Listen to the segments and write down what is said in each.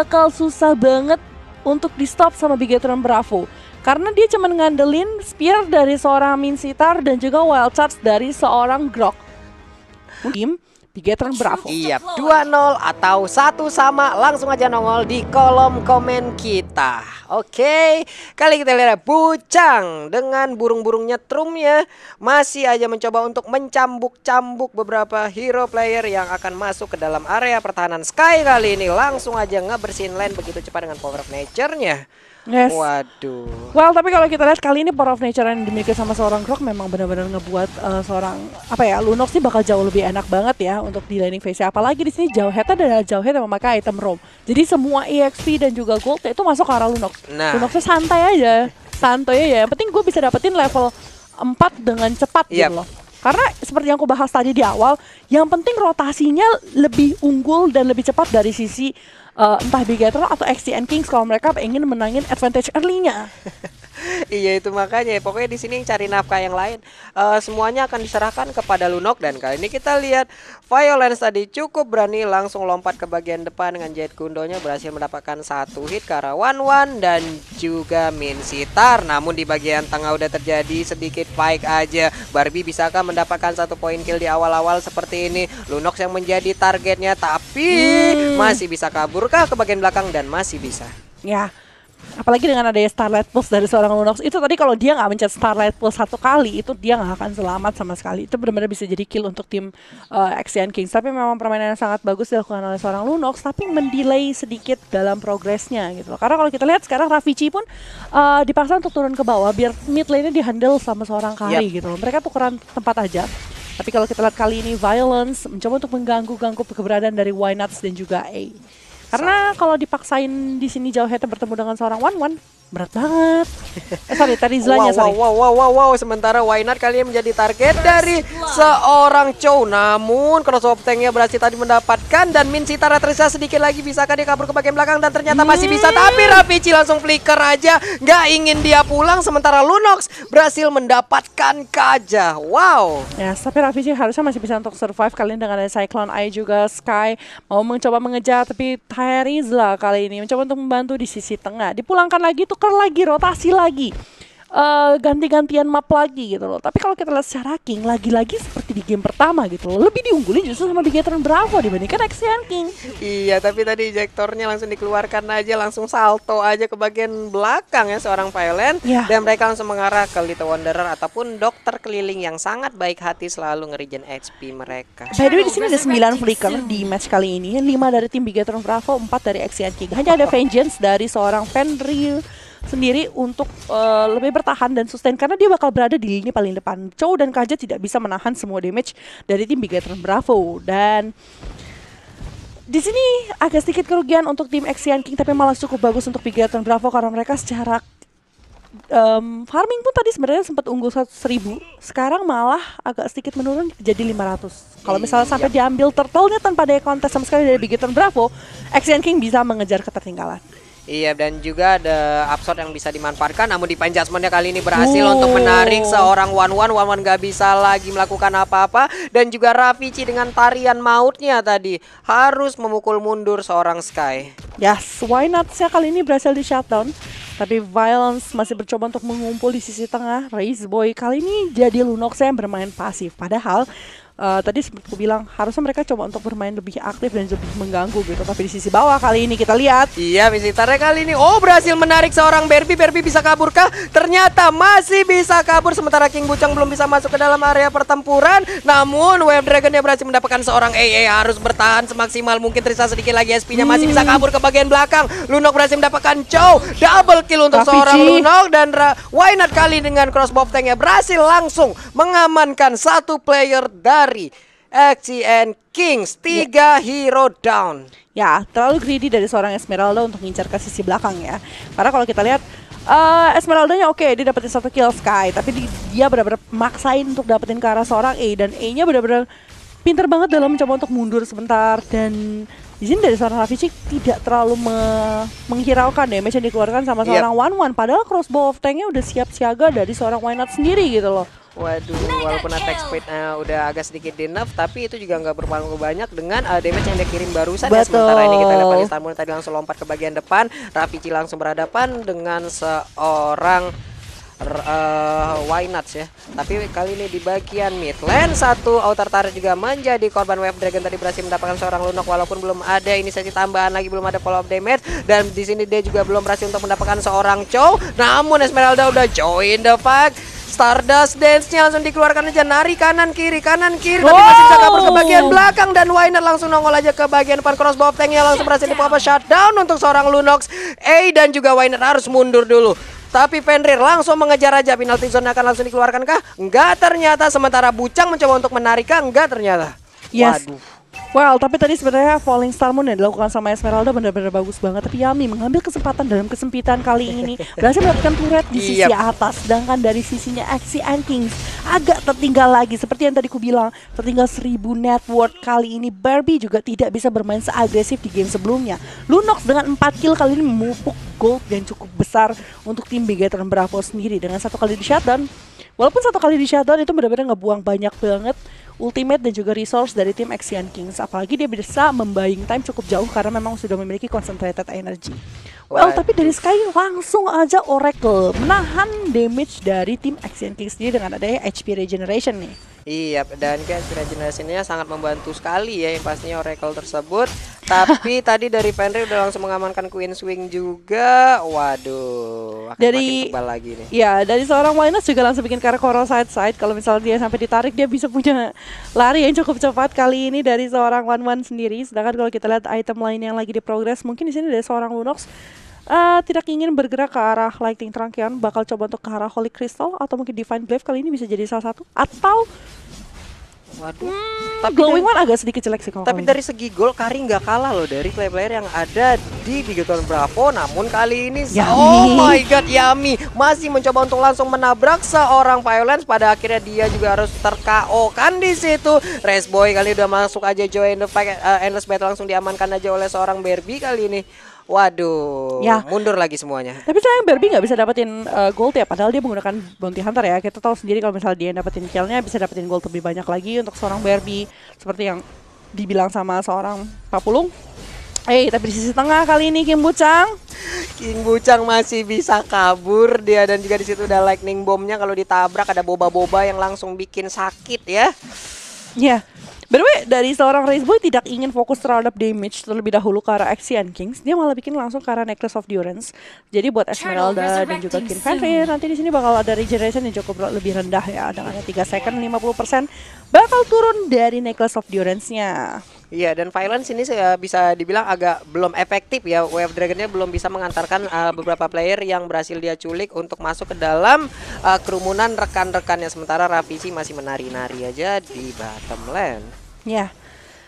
bakal susah banget untuk di stop sama Bigetron Bravo. Karena dia cuma ngandelin Spear dari seorang Minsitthar dan juga Wild Charge dari seorang Grock. Tim Bigetron Bravo. Iya, 2-0 atau 1 sama langsung aja nongol di kolom komen kita. Oke, kali kita lihat Bucang dengan burung-burungnya Trum ya. Masih aja mencoba untuk mencambuk-cambuk beberapa hero player yang akan masuk ke dalam area pertahanan Sky kali ini. Langsung aja ngebersihin lane begitu cepat dengan Power of Nature-nya. Yes. Waduh. Well, tapi kalau kita lihat kali ini Power of Nature yang dimiliki sama seorang Croc memang benar-benar ngebuat seorang Lunox sih bakal jauh lebih enak banget ya untuk di laning phase. Apalagi di sini Jauhhead adalah Jauhhead yang memakai item roam. Jadi semua EXP dan juga gold itu masuk ke arah Lunox. Nah. Lunoxnya santai aja, santai aja. Yang penting gue bisa dapetin level 4 dengan cepat gitu loh. Karena seperti yang aku bahas tadi di awal, yang penting rotasinya lebih unggul dan lebih cepat dari sisi entah Bigetron atau XCN Kings kalau mereka ingin menangin advantage early-nya. Iya itu makanya, pokoknya di sini yang cari nafkah yang lain semuanya akan diserahkan kepada Lunox. Dan kali ini kita lihat Violens tadi cukup berani langsung lompat ke bagian depan dengan Jet Gundonya, berhasil mendapatkan satu hit ke arah Wanwan dan juga Minsitthar. Namun di bagian tengah udah terjadi sedikit fight aja. Barbie bisakah mendapatkan satu poin kill di awal-awal seperti ini? Lunox yang menjadi targetnya, tapi masih bisa kaburkah ke bagian belakang? Dan masih bisa. Ya. Apalagi dengan adanya Starlight Pulse dari seorang Lunox. Itu tadi kalau dia nggak mencet Starlight Pulse satu kali, itu dia nggak akan selamat sama sekali. Itu benar-benar bisa jadi kill untuk tim XCN Kings. Tapi memang permainan yang sangat bagus dilakukan oleh seorang Lunox, tapi mendelay sedikit dalam progresnya gitu loh. Karena kalau kita lihat sekarang Rafici pun dipaksa untuk turun ke bawah biar mid lane-nya dihandle sama seorang Kari gitu loh. Mereka tukeran tempat aja. Tapi kalau kita lihat kali ini Violence mencoba untuk mengganggu-ganggu keberadaan dari Wynard dan juga A. Karena kalau dipaksain di sini Jauhhead bertemu dengan seorang Wanwan berat banget. Wow. Sementara Wynard kali ini menjadi target dari seorang Chou. Namun Crossbow Tank-nya berhasil tadi mendapatkan. Dan Minsitthar tersisa sedikit lagi. Bisakah dia kabur ke bagian belakang? Dan ternyata masih bisa. Tapi Rafici langsung flicker aja, nggak ingin dia pulang. Sementara Lunox berhasil mendapatkan Kaja. Wow. Ya, tapi Rafici harusnya masih bisa untuk survive kali ini dengan Cyclone Eye juga Sky. Mau mencoba mengejar, tapi Tyrizla kali ini mencoba untuk membantu di sisi tengah. Dipulangkan lagi tuh lagi, rotasi lagi, ganti-gantian map lagi gitu loh. Tapi kalau kita lihat secara king, lagi-lagi seperti di game pertama gitu loh, lebih diunggulin justru sama Bigetron Bravo dibandingkan XCN King. Iya, tapi tadi ejektornya langsung dikeluarkan aja, langsung salto aja ke bagian belakang ya seorang Violent. Dan mereka langsung mengarah ke Little Wanderer ataupun dokter keliling yang sangat baik hati selalu nge-regen HP mereka. By the way, di sini ada 9 flicker di match kali ini, 5 dari tim Bigetron Bravo, 4 dari XCN King. Hanya ada Vengeance dari seorang Fenrir sendiri untuk lebih bertahan dan sustain karena dia bakal berada di lini paling depan. Chou dan Kaja tidak bisa menahan semua damage dari tim Bigetron Bravo dan di sini agak sedikit kerugian untuk tim XCN King, tapi malah cukup bagus untuk Bigetron Bravo karena mereka secara farming pun tadi sebenarnya sempat unggul 100.000, sekarang malah agak sedikit menurun jadi 500. Kalau misalnya sampai diambil turtle-nya tanpa ada kontes sama sekali dari Bigetron Bravo, XCN King bisa mengejar ketertinggalan. Iya, dan juga ada absorb yang bisa dimanfaatkan. Namun di penjudgment-nya kali ini berhasil untuk menarik seorang Wanwan. Wanwan gak bisa lagi melakukan apa-apa. Dan juga Rafici dengan tarian mautnya tadi harus memukul mundur seorang Sky. Yes, Wynard-nya kali ini berhasil di shutdown. Tapi Violence masih bercoba untuk mengumpul di sisi tengah. Race Boy kali ini jadi Lunox yang bermain pasif. Padahal tadi seperti aku bilang harusnya mereka coba untuk bermain lebih aktif dan lebih mengganggu gitu. Tapi di sisi bawah kali ini kita lihat Minsitthar-nya kali ini berhasil menarik seorang Barbie. Barbie bisa kaburkah? Ternyata masih bisa kabur. Sementara King Bucang belum bisa masuk ke dalam area pertempuran. Namun Wave Dragon yang berhasil mendapatkan seorang AA harus bertahan semaksimal mungkin. Trisa sedikit lagi SP-nya masih bisa kabur ke bagian belakang. Lunox berhasil mendapatkan Chou. Double kill untuk seorang Lunox. Dan Wynard kali dengan Crossbow Tank-nya berhasil langsung mengamankan satu player dari XCN Kings. 3 hero down. Ya, terlalu greedy dari seorang Esmeralda untuk ngincar ke sisi belakang ya. Karena kalau kita lihat Esmeralda-nya oke, dia dapetin satu kill Sky, tapi dia benar-benar maksain untuk dapetin ke arah seorang A. Dan A-nya benar-benar pinter banget dalam mencoba untuk mundur sebentar. Dan Di sini dari seorang Rafici tidak terlalu menghiraukan damage yang dikeluarkan sama seorang Wanwan. Padahal crossbow of tanknya udah siap siaga dari seorang Wynard sendiri gitu loh. Waduh, walaupun attack speednya udah agak sedikit denerf, tapi itu juga nggak berpengaruh banyak dengan damage yang dia kirim barusan. Betul. Ya, sementara ini kita lihat Star Moon tadi langsung lompat ke bagian depan, Rafici langsung berhadapan dengan seorang Wynard ya. Tapi kali ini di bagian mid lane, satu outer turret juga menjadi korban. Wave Dragon tadi berhasil mendapatkan seorang Lunox walaupun belum ada inisiatif tambahan lagi, belum ada follow up damage, dan di sini dia juga belum berhasil untuk mendapatkan seorang Chou. Namun Esmeralda udah join the pack. Stardust Dance-nya langsung dikeluarkan aja, nari kanan kiri, kanan kiri, tapi masih bisa kabur ke bagian belakang, dan Wynard langsung nongol aja ke bagian depan. Crossbow Tank-nya langsung berhasil dipapa shutdown untuk seorang Lunox. Dan juga Wynard harus mundur dulu. Tapi Fenrir langsung mengejar aja. Penalty zone akan langsung dikeluarkan kah? Enggak ternyata. Sementara Bucang mencoba untuk menarik kah? Enggak ternyata. Yes. Waduh. Well, tapi tadi sebenarnya Falling Star Moon yang dilakukan sama Esmeralda benar-benar bagus banget. Tapi Yami mengambil kesempatan dalam kesempitan kali ini nih. Berhasil mendapatkan turret di sisi atas. Sedangkan dari sisinya XCN Kings agak tertinggal lagi. Seperti yang tadi ku bilang, tertinggal 1000 net worth kali ini. Barbie juga tidak bisa bermain seagresif di game sebelumnya. Lunox dengan 4 kill kali ini memupuk gold yang cukup besar untuk tim Bigetron Bravo sendiri. Dengan satu kali di shutdown, walaupun satu kali di shutdown itu benar-benar ngebuang banyak banget ultimate dan juga resource dari tim XCN Kings. Apalagi dia bisa membuying time cukup jauh karena memang sudah memiliki Concentrated Energy. Well, tapi dari Sky langsung aja Oracle menahan damage dari tim XCN Kings sendiri dengan adanya HP Regeneration nih. Iya, dan kan regenerasinya sangat membantu sekali ya yang pastinya Oracle tersebut. Tapi tadi dari Fenrir udah langsung mengamankan Queen Swing juga. Waduh, akan makin tebal lagi nih. Iya, dari seorang Wynard juga langsung bikin Karakoro side-side. Kalau misalnya dia sampai ditarik, dia bisa punya lari yang cukup cepat kali ini dari seorang Wanwan sendiri. Sedangkan kalau kita lihat item lain yang lagi di progress, mungkin di sini ada seorang Lunox tidak ingin bergerak ke arah Lightning Trunkion, bakal coba untuk ke arah Holy Crystal atau mungkin Divine Glaive kali ini bisa jadi salah satu, atau waduh, tapi Glowing One agak sedikit jelek sih kalau. Tapi dari segi gol, Kari nggak kalah loh dari player-player yang ada di Bigetron Bravo. Namun kali ini, oh my god, Yami masih mencoba untuk langsung menabrak seorang Violens. Pada akhirnya dia juga harus ter-KO kan di situ. Race Boy kali udah masuk aja join the fight, Endless Battle langsung diamankan aja oleh seorang Barbie kali ini. Waduh, ya, mundur lagi semuanya. Tapi sayang Barbie nggak bisa dapetin gold ya, padahal dia menggunakan bounty hunter ya. Kita tahu sendiri kalau misalnya dia dapetin killnya bisa dapetin gold lebih banyak lagi untuk seorang Barbie. Seperti yang dibilang sama seorang Pak Pulung. Tapi di sisi tengah kali ini King Bucang masih bisa kabur dia, dan juga di situ ada lightning bombnya. Kalau ditabrak ada boba-boba yang langsung bikin sakit ya. Ya. By the way, dari seorang Race Boy tidak ingin fokus terhadap damage terlebih dahulu ke arah XCN Kings. Dia malah bikin langsung ke arah Necklace of Durance. Jadi buat Esmeralda dan juga King Fenrir nanti di sini bakal ada regeneration yang cukup lebih rendah ya. Dengan 3 second 50% bakal turun dari Necklace of Durance-nya. Iya, dan Violence ini bisa dibilang agak belum efektif ya. Wave Dragon-nya belum bisa mengantarkan beberapa player yang berhasil dia culik untuk masuk ke dalam kerumunan rekan-rekannya. Sementara Rafici masih menari-nari aja di bottom lane. Ya,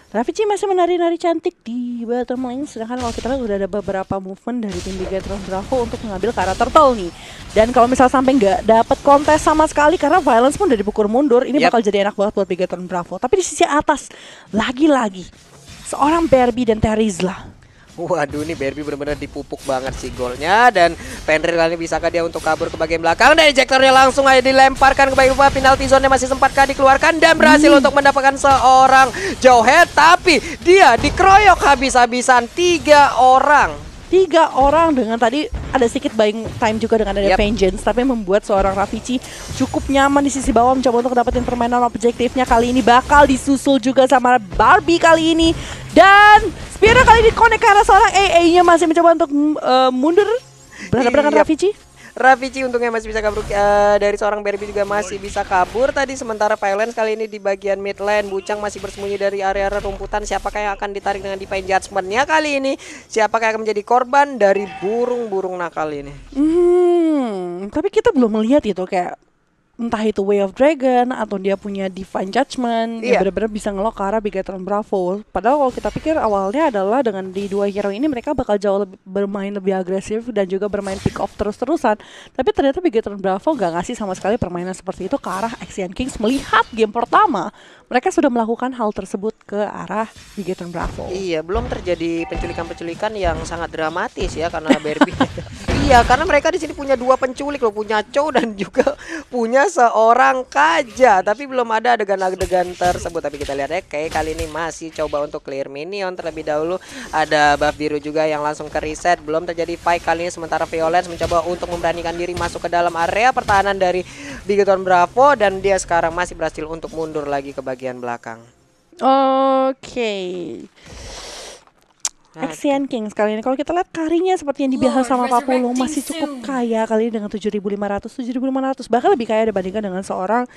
Rafici masih menari-nari cantik di bottom lane. Sedangkan kalau kita lihat udah ada beberapa movement dari tim Bigetron Bravo untuk mengambil arah turtle nih. Dan kalau misal sampai nggak dapat kontes sama sekali karena Violence pun udah dipukul mundur, ini bakal jadi enak banget buat Bigetron Bravo. Tapi di sisi atas lagi-lagi seorang Barbie dan Terizla. Waduh, ini Barbie benar-benar dipupuk banget sih golnya. Dan Fenrir kali ini bisakah dia untuk kabur ke bagian belakang? Dan ejectornya langsung aja dilemparkan ke bagian depan. Penalty zone-nya masih sempatkah dikeluarkan dan berhasil untuk mendapatkan seorang Jauhead. Tapi dia dikeroyok habis-habisan 3 orang dengan tadi ada sedikit buying time juga dengan ada Vengeance, tapi membuat seorang Rafici cukup nyaman di sisi bawah mencoba untuk dapetin permainan objektifnya. Kali ini bakal disusul juga sama Barbie kali ini, dan Spear kali ini connect karena seorang AA-nya masih mencoba untuk mundur berhadapan dengan Rafici. Rafici untungnya masih bisa kabur dari seorang Barbie juga masih bisa kabur tadi. Sementara Violence kali ini di bagian mid lane, Bucang masih bersembunyi dari area-area rumputan. Siapakah yang akan ditarik dengan Divine Judgment-nya kali ini? Siapakah yang akan menjadi korban dari burung-burung nakal ini? Tapi kita belum melihat itu kayak entah itu Way of Dragon atau dia punya Divine Judgment, yeah, ya benar-benar bisa ngelok ke arah Bigetron Bravo. Padahal kalau kita pikir awalnya adalah dengan di dua hero ini mereka bakal jauh lebih, bermain lebih agresif dan juga bermain pick off terus-terusan. Tapi ternyata Bigetron Bravo gak ngasih sama sekali permainan seperti itu ke arah XCN Kings. Melihat game pertama mereka sudah melakukan hal tersebut ke arah Bigetron Bravo. Iya, belum terjadi penculikan-penculikan yang sangat dramatis ya karena Barbie. Iya, karena mereka di sini punya dua penculik loh, punya Chou dan juga punya seorang Kaja, tapi belum ada adegan-adegan tersebut. Tapi kita lihat ya, kayak kali ini masih coba untuk clear minion terlebih dahulu. Ada buff biru juga yang langsung ke reset. Belum terjadi fight kali ini, sementara Violens mencoba untuk memberanikan diri masuk ke dalam area pertahanan dari Bigetron Bravo, dan dia sekarang masih berhasil untuk mundur lagi ke bagian belakang. Oke. XCN Kings kali ini kalau kita lihat karinya seperti yang dibahas sama Pak Pulung masih cukup kaya kali ini dengan 7.500 bahkan lebih kaya dibandingkan dengan seorang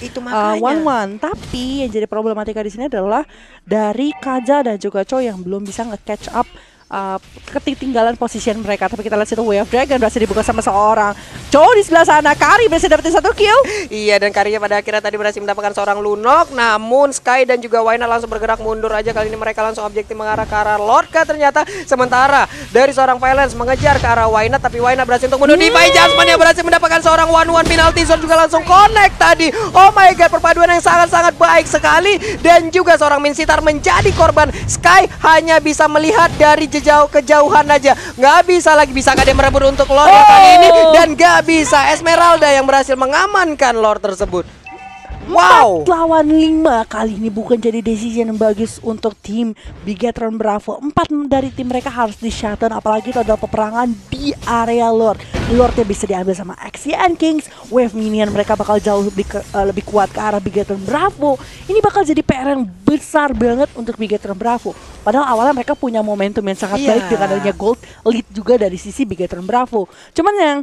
Wanwan. Tapi yang jadi problematika di sini adalah dari Kaja dan juga Chou yang belum bisa nge-catch up ketinggalan position mereka. Tapi kita lihat situ Wave Dragon berhasil dibuka sama seorang Chou di sebelah sana. Kari berhasil dapetin satu kill. Iya, dan Karinya pada akhirnya tadi berhasil mendapatkan seorang Lunox. Namun Sky dan juga Wynard langsung bergerak mundur aja. Kali ini mereka langsung objektif mengarah ke arah Lorca ternyata. Sementara dari seorang Violens mengejar ke arah Wynard, tapi Wynard berhasil untuk mundur. Divine Jasmine yang berhasil mendapatkan seorang Wanwan. Penalty Zone juga langsung connect tadi. Oh my god, perpaduan yang sangat-sangat baik sekali. Dan juga seorang Minsitthar menjadi korban. Sky hanya bisa melihat dari jauh kejauhan aja, nggak bisa lagi. Bisa nggak dia merebut untuk Lord kali ini? Dan nggak bisa. Esmeralda yang berhasil mengamankan Lord tersebut. Wow, 4 lawan 5 kali ini bukan jadi decision yang bagus untuk tim Bigetron Bravo. 4 dari tim mereka harus di shutdown, apalagi itu adalah peperangan di area Lord. Lordnya bisa diambil sama XCN Kings. Wave minion mereka bakal jauh lebih kuat ke arah Bigetron Bravo. Ini bakal jadi PR yang besar banget untuk Bigetron Bravo. Padahal awalnya mereka punya momentum yang sangat baik dengan adanya gold lead juga dari sisi Bigetron Bravo. Cuman yang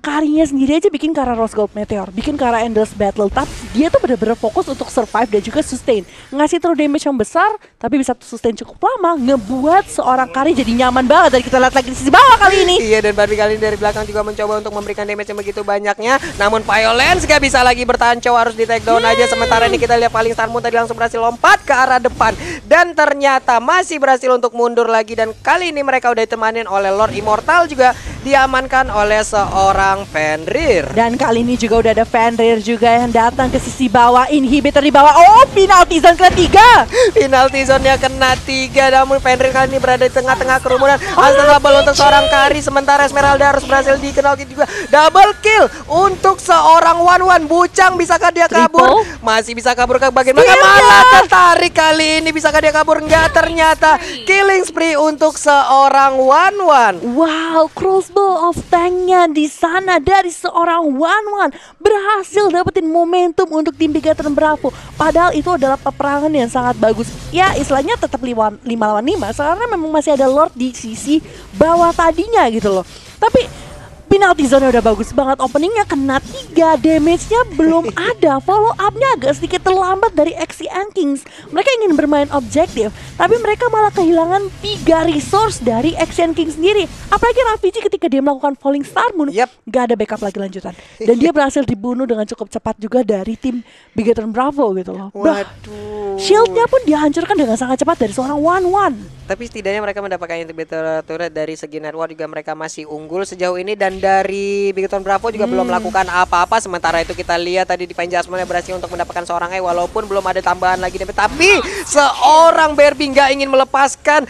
Karinya sendiri aja bikin ke arah Rose Gold Meteor, bikin ke arah Endless Battle. Tapi dia tuh bener-bener fokus untuk survive dan juga sustain. Ngasih terus damage yang besar, tapi bisa sustain cukup lama. Ngebuat seorang Kari jadi nyaman banget. Dan kita lihat lagi di sisi bawah kali ini. Iya, dan Barbie kali ini dari belakang juga mencoba untuk memberikan damage yang begitu banyaknya. Namun Violence gak bisa lagi bertahan, Chou harus di take down aja. Sementara ini kita lihat Falling Star Moon tadi langsung berhasil lompat ke arah depan. Dan ternyata masih berhasil untuk mundur lagi. Dan kali ini mereka udah ditemanin oleh Lord Immortal juga. Diamankan oleh seorang Fenrir. Dan kali ini juga udah ada Fenrir juga yang datang ke sisi bawah. Inhibitor di bawah. Oh, penalty zone kena 3. Penalty zone-nya kena 3. Namun Fenrir kali ini berada di tengah-tengah kerumunan. Double untuk seorang Kari. Sementara Esmeralda harus berhasil dikenalkan juga. Double kill untuk seorang Wanwan. Bucang, bisakah dia kabur? Triple. Masih bisa kabur ke bagian mana? Malah tertarik kali ini. Bisakah dia kabur? Enggak, ternyata killing spree untuk seorang Wanwan. Wow, Crossbow of Tank-nya di sana dari seorang Wanwan berhasil dapetin momentum untuk tim Bigetron Bravo. Padahal itu adalah peperangan yang sangat bagus. Ya, istilahnya tetap 5 lawan 5 karena memang masih ada Lord di sisi bawah tadinya gitu loh. Tapi penalty zone udah bagus banget, openingnya kena 3, damage-nya belum ada, follow up-nya agak sedikit terlambat dari XCN Kings. Mereka ingin bermain objektif, tapi mereka malah kehilangan 3 resource dari XCN Kings sendiri. Apalagi Rafici ketika dia melakukan Falling Star Moon, gak ada backup lagi lanjutan. Dan dia berhasil dibunuh dengan cukup cepat juga dari tim Bigetron Bravo gitu loh. Waduh. Shield-nya pun dihancurkan dengan sangat cepat dari seorang Wanwan. Tapi setidaknya mereka mendapatkan inhibitor turret dari segi network juga, mereka masih unggul sejauh ini. Dan dari Bigetron Bravo juga belum melakukan apa-apa. Sementara itu kita lihat tadi Divine Jasmine berhasil untuk mendapatkan seorang E walaupun belum ada tambahan lagi. Tapi seorang Barbie nggak ingin melepaskan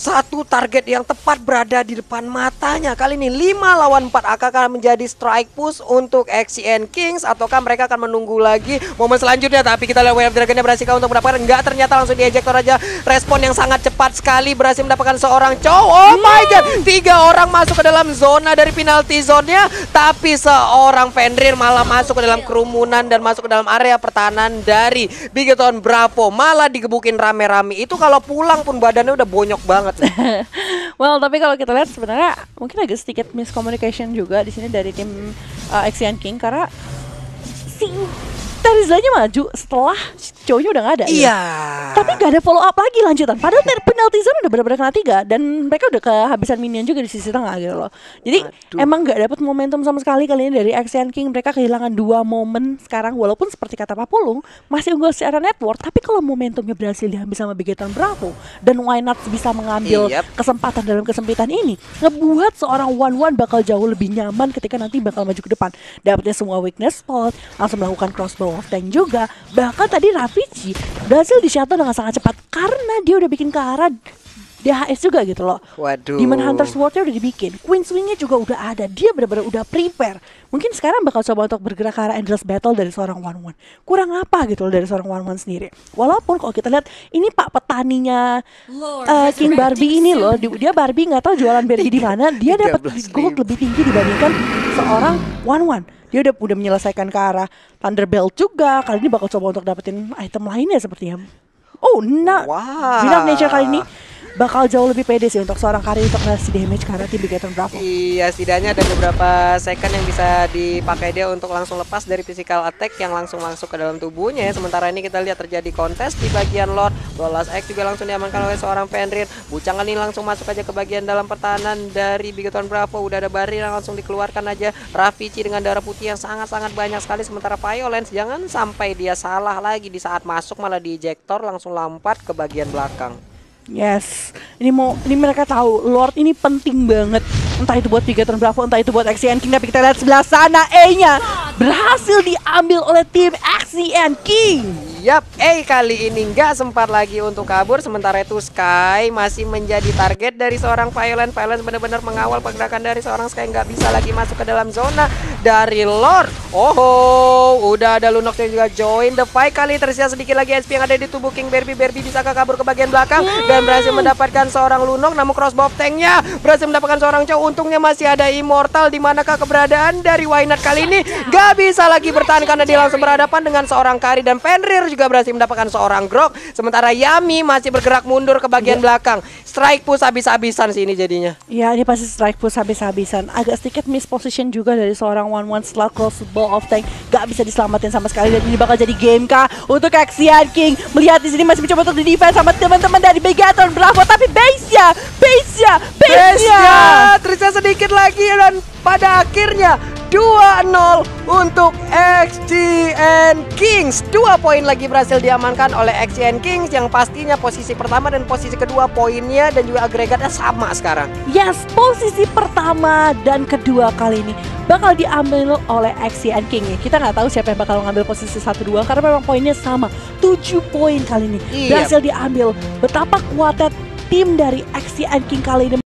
satu target yang tepat berada di depan matanya. Kali ini 5 lawan 4 akan menjadi strike push untuk XCN Kings, ataukah mereka akan menunggu lagi momen selanjutnya? Tapi kita lihat Wave Dragon-nya berhasil untuk mendapatkan, enggak, ternyata langsung diejektor aja. Respon yang sangat cepat sekali, berhasil mendapatkan seorang Chou. Oh my god, 3 orang masuk ke dalam zona dari penalty zone-nya, tapi seorang Fenrir malah masuk ke dalam kerumunan dan masuk ke dalam area pertahanan dari Bigetron Bravo. Malah digebukin rame-rame. Itu kalau pulang pun badannya udah bonyok banget. Well, tapi kalau kita lihat sebenarnya mungkin agak sedikit miscommunication juga di sini dari tim XCN King, karena si Terizlanya maju setelah Chou-nya udah gak ada. Iya. Tapi gak ada follow up lagi lanjutan. Padahal penalti zone udah benar-benar kena 3 dan mereka udah kehabisan minion juga di sisi tengah gitu loh. Jadi emang gak dapat momentum sama sekali kali ini dari XCN King. Mereka kehilangan 2 momen sekarang walaupun seperti kata Pak Pulung masih unggul secara network. Tapi kalau momentumnya berhasil diambil sama Bigetron Bravo dan Wynard bisa mengambil kesempatan dalam kesempitan ini, ngebuat seorang Wanwan bakal jauh lebih nyaman ketika nanti bakal maju ke depan. Dapatnya semua weakness spot, langsung melakukan crossbow of tank juga. Bahkan tadi Rafici berhasil di-shatter dengan sangat cepat karena dia udah bikin ke arah DHS juga gitu loh. Waduh. Demon Hunter Sword-nya udah dibikin, Queen Swing-nya juga udah ada. Dia benar-benar udah prepare. Mungkin sekarang bakal coba untuk bergerak ke arah Endless Battle dari seorang Wanwan. Kurang apa gitu loh dari seorang Wanwan sendiri. Walaupun kalau kita lihat ini Pak petaninya King Barbie ini loh. Dia Barbie nggak tahu jualan Barbie di mana. Dia dapat gold lebih tinggi dibandingkan seorang Wanwan. Dia udah menyelesaikan ke arah Thunderbelt juga. Kali ini bakal coba untuk dapetin item lainnya sepertinya. Oh, nah, Wild Nature kali ini bakal jauh lebih pede sih untuk seorang carry untuk ngasih damage karena tim Bigetron Bravo. Iya, setidaknya ada beberapa second yang bisa dipakai dia untuk langsung lepas dari physical attack yang langsung masuk ke dalam tubuhnya. Sementara ini kita lihat terjadi kontes di bagian Lord. 12X juga langsung diamankan oleh seorang Fenrir. Bucang ini langsung masuk aja ke bagian dalam pertahanan dari Bigetron Bravo. Udah ada barrier yang langsung dikeluarkan aja. Rafici dengan darah putih yang sangat-sangat banyak sekali. Sementara Violens jangan sampai dia salah lagi di saat masuk malah di ejector langsung lompat ke bagian belakang. Yes, ini mereka tahu Lord ini penting banget. Entah itu buat Bigetron Bravo, entah itu buat XCN King. Tapi kita lihat sebelah sana, E-nya berhasil diambil oleh tim XCN King. Yap, E kali ini nggak sempat lagi untuk kabur. Sementara itu Sky masih menjadi target dari seorang Violent. Violent benar-benar mengawal pergerakan dari seorang Sky, nggak bisa lagi masuk ke dalam zona dari Lord. Oh, udah ada Lunox yang juga join the fight kali. Tersisa sedikit lagi SP yang ada di tubuh King Barbie. Barbie bisa kabur ke bagian belakang dan berhasil mendapatkan seorang Lunox, namun crossbow tanknya berhasil mendapatkan seorang Chou. Untungnya masih ada Immortal. Dimanakah keberadaan dari Wynard kali ini? Gak bisa lagi bertahan karena dia langsung berhadapan dengan seorang Kari, dan Fenrir juga berhasil mendapatkan seorang Grock. Sementara Yami masih bergerak mundur ke bagian belakang. Strike push habis-habisan sih ini jadinya. Ya, ini pasti strike push habis-habisan. Agak sedikit misposition juga dari seorang Wanwan setelah crossbow of tank. Gak bisa diselamatin sama sekali, dan ini bakal jadi game kah untuk XCN King. Melihat di sini masih mencoba untuk di defense sama teman-teman dari Bigetron Bravo, tapi base-nya tersisa sedikit lagi dan pada akhirnya 2-0 untuk XCN Kings. 2 poin lagi berhasil diamankan oleh XCN Kings yang pastinya posisi pertama dan posisi kedua poinnya dan juga agregatnya sama sekarang. Yes, posisi pertama dan kedua kali ini bakal diambil oleh XCN King. Kita nggak tahu siapa yang bakal ngambil posisi 1-2 karena memang poinnya sama. 7 poin kali ini berhasil diambil. Betapa kuatnya tim dari XCN King kali ini.